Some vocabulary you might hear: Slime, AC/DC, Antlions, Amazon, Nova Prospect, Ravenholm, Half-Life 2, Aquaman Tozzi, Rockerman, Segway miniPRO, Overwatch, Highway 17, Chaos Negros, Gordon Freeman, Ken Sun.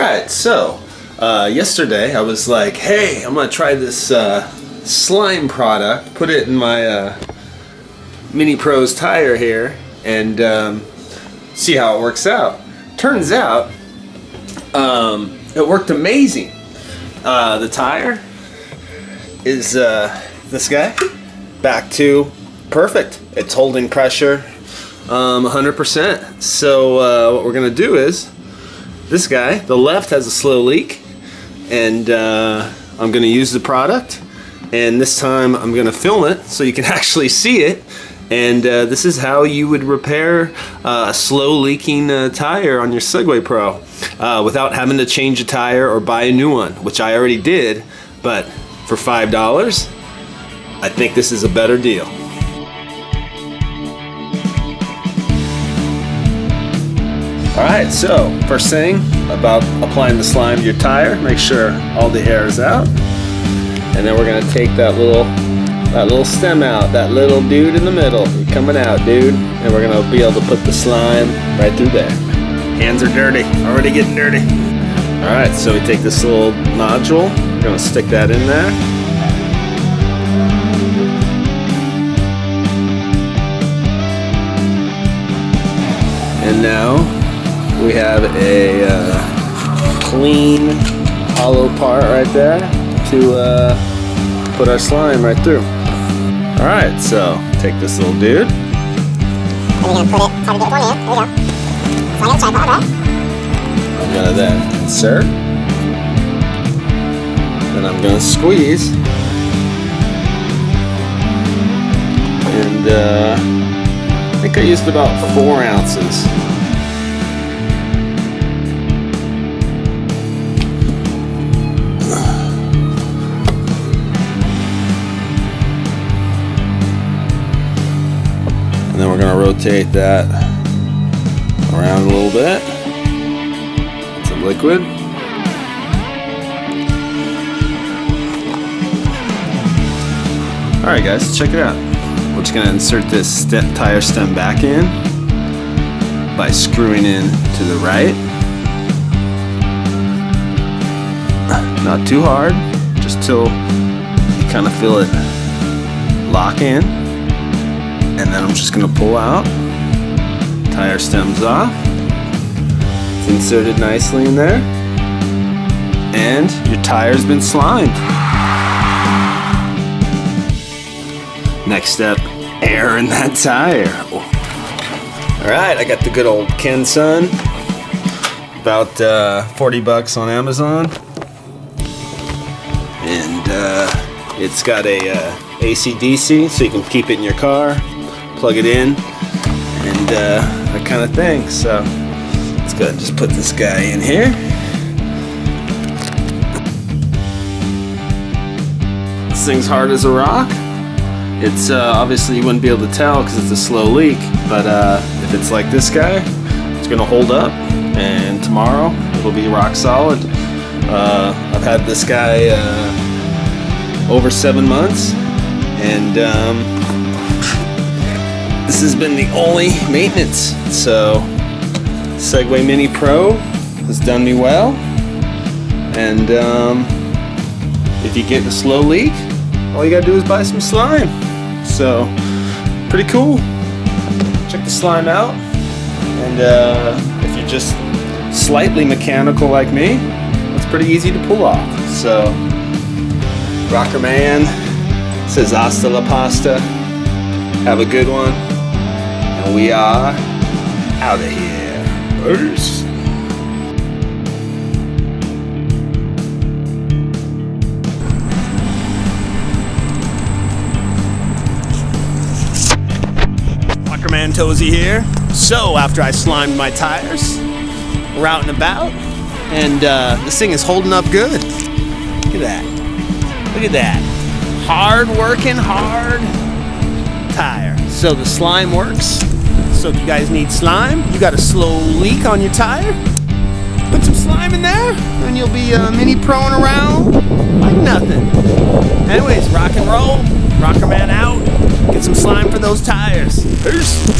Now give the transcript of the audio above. Alright, so yesterday I was like, hey, I'm gonna try this slime product, put it in my miniPRO's tire here and see how it works out. Turns out it worked amazing. The tire is this guy, back to perfect. It's holding pressure 100%. So what we're gonna do is, this guy, the left, has a slow leak, and I'm gonna use the product, and this time I'm gonna film it so you can actually see it. And this is how you would repair a slow leaking tire on your Segway Pro without having to change a tire or buy a new one, which I already did, but for $5 I think this is a better deal. Alright, so first thing about applying the slime to your tire, make sure all the air is out, and then we're going to take that little stem out, that little dude in the middle. You're coming out, dude, and we're going to be able to put the slime right through there. Hands are dirty, already getting dirty. Alright, so we take this little nodule, we're going to stick that in there. And now we have a clean hollow part right there to put our slime right through. Alright, so take this little dude. I'm gonna put it, try to get it on in. Here we go. So I got a tripod, right? I'm gonna then insert. Then I'm gonna squeeze. And I think I used about 4 ounces. And then we're going to rotate that around a little bit. Get some liquid. Alright guys, check it out. We're just going to insert this tire stem back in by screwing in to the right. Not too hard, just till you kind of feel it lock in. And then I'm just going to pull out, tire stems off, it's inserted nicely in there, and your tire's been slimed. Next step, air in that tire. Alright, I got the good old Ken Sun, about 40 bucks on Amazon, and it's got a AC/DC, so you can keep it in your car. Plug it in, and that kind of thing. So let's go ahead and just put this guy in here. This thing's hard as a rock. It's obviously you wouldn't be able to tell because it's a slow leak, but if it's like this guy, it's gonna hold up, and tomorrow it'll be rock solid. I've had this guy over 7 months, and this has been the only maintenance. So Segway miniPRO has done me well, and if you get a slow leak, all you gotta do is buy some slime. So pretty cool. Check the slime out, and if you're just slightly mechanical like me, it's pretty easy to pull off. So Rockerman says hasta la pasta. Have a good one. And we are out of here. Peace. Aquaman Tozzi here. So after I slimed my tires, we're out and about, and this thing is holding up good. Look at that. Look at that. Hard working, hard tire. So the slime works. So if you guys need slime, you got a slow leak on your tire, put some slime in there, and you'll be mini-proing around like nothing. Anyways, rock and roll, Rockerman out, get some slime for those tires. Peace.